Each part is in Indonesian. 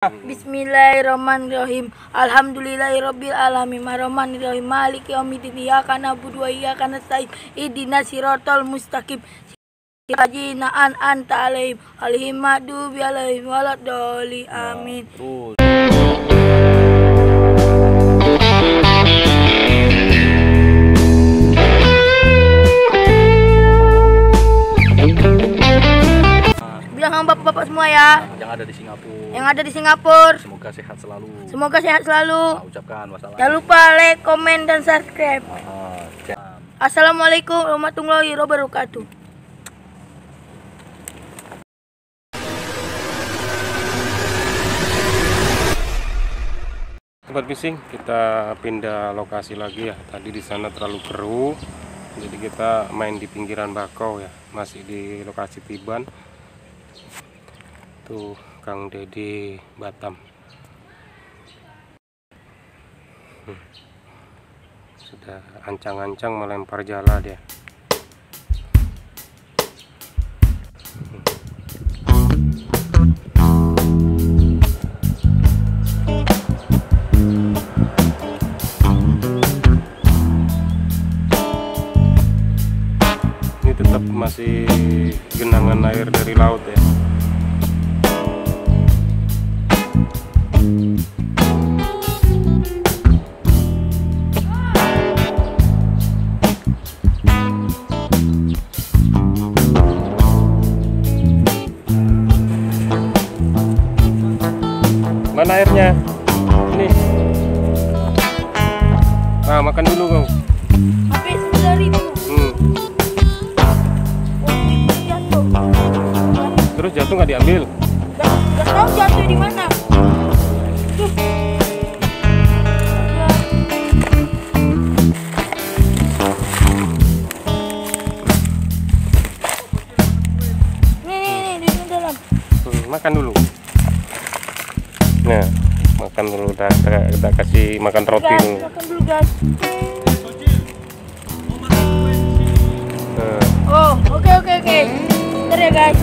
Bismillahirrahmanirrahim. Alhamdulillahirabbil alamin arrahmanirrahim maliki yaumiddin iyyaka na'budu wa iyyaka nasta'in ihdinas siratal mustaqim siratal ladzina an'amta 'alaihim ghairil maghdubi 'alaihim waladdallin amin. Bilang sama bapak-bapak semua ya yang ada di Singapura. Semoga sehat selalu. Nah, ucapkan wassalam. Jangan lupa like, komen, dan subscribe. Assalamualaikum warahmatullahi wabarakatuh. Tempat fishing kita pindah lokasi lagi ya. Tadi di sana terlalu keruh, jadi kita main di pinggiran bakau ya. Masih di lokasi Tiban. Tuh, Kang Deddy Batam. Sudah ancang-ancang melempar jala dia. Ini tetap masih genangan air dari laut ya. Mana airnya? Ini. Nah, makan dulu kau. Habis Rp9.000. Terus jatuh nggak diambil? Nggak tahu jatuh di mana. Makan dulu. Nah, makan dulu, kita kasih makan roti dulu. Makan dulu, guys. Nah. Oh, oke. Bentar ya, guys.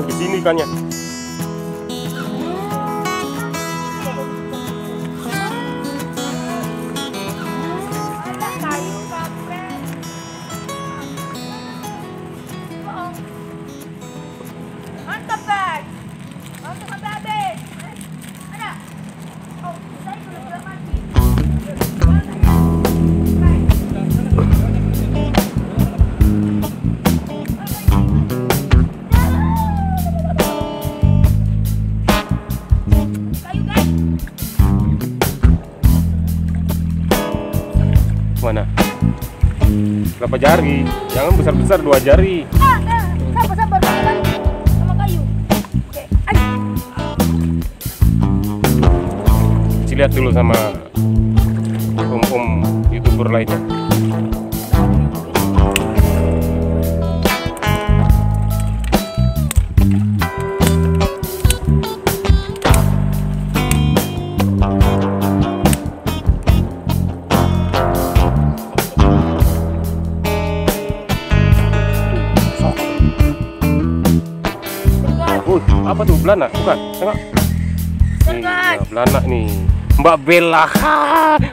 Di sini ikannya. Mantap, Bang. Langsung sampai habis. Ada. Oh, saya belum mati. Berapa jari? Jangan besar-besar, 2 jari. Sabar-sabar sama kayu. Oke, ayo. Lihat dulu sama om-om YouTuber lainnya. Apa tuh, belanak? Bukan? Tengok. Nih, belanak nih. Mbak Bela,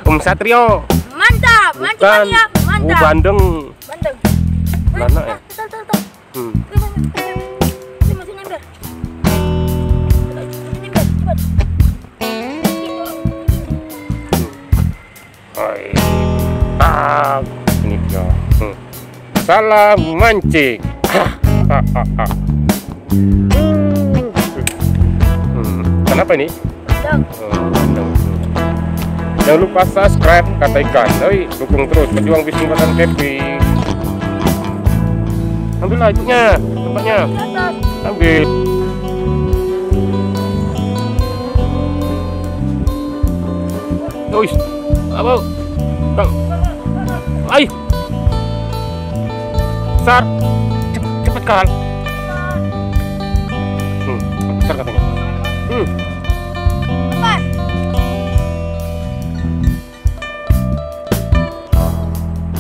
Om Satrio. Mantap, bukan. Mantap. Oh, bandeng. Bandeng. Belanak ya. Ini masih nyender. Cepat. Ini dia. Salam mancing. Kenapa ini? Jangan lupa subscribe Kata Ikan. Doi, dukung terus Pejuang Fishing Batam Kepri. Ambil aja tempatnya. Ambil. Guys, apa? Kang. Ai. Sar. Cepat kan. Sar katanya. Lepas.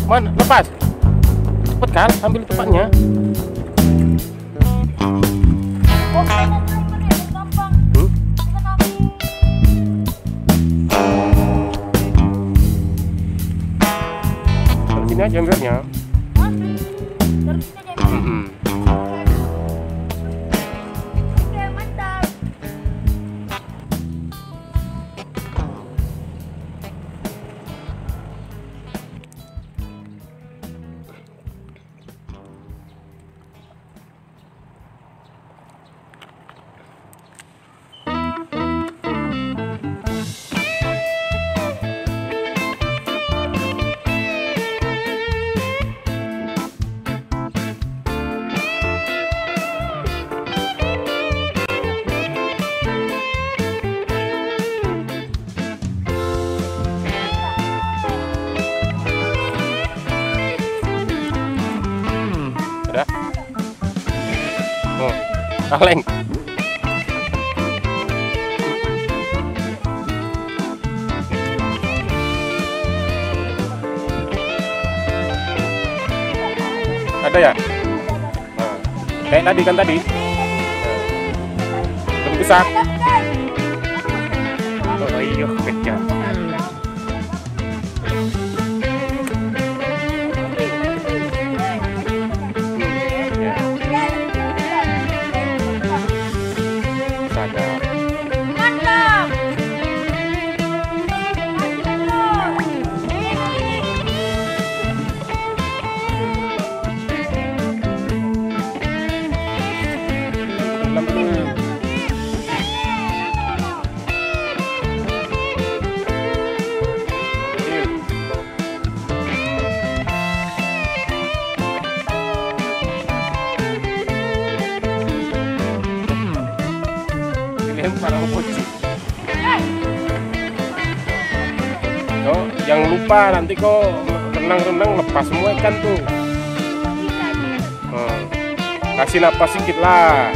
Mana? Lepas. Cepet kan? Ambil tempatnya. Oh, gampang. Sini aja ambilnya. Kaleng. Ada ya? Nah, kayak tadi kan tadi. Besar. Oh iya, kecil. Oh, jangan lupa nanti kok renang-renang lepas semua ikan tuh. Kasih napas sedikit lah.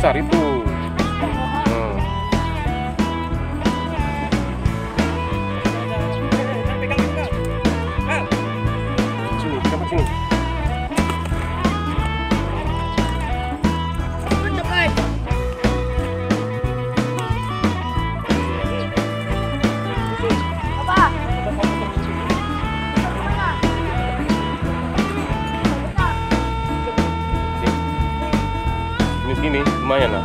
besar itu. Ini lumayan lah.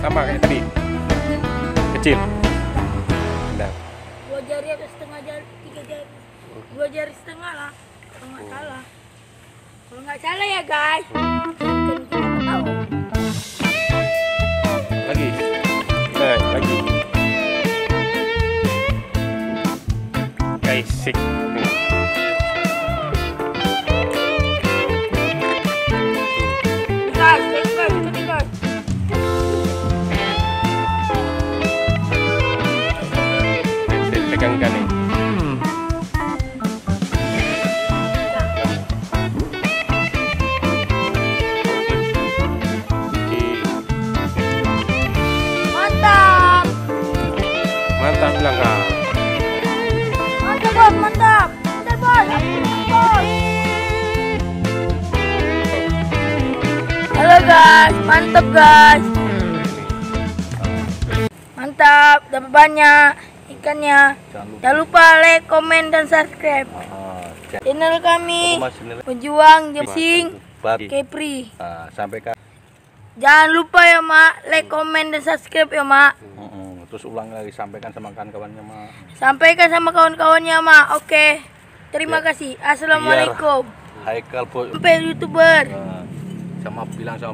Sama kayak tadi kecil, nah. 2 jari atau setengah jari, 3 jari, 2 jari setengah lah kalau nggak salah, ya guys. Lagi, lagi guys, sik. Guys, mantap guys, mantap, dapat banyak ikannya. Jangan lupa like, komen, dan subscribe channel kami Pejuang Fishing Kepri. Jangan lupa ya mak, like, komen, dan subscribe ya mak. Terus ulang lagi, sampaikan sama kawan-kawannya mak. Sampaikan sama kawan-kawannya mak. Oke, terima kasih. Assalamualaikum. Haikal, YouTuber. Sama bilang sama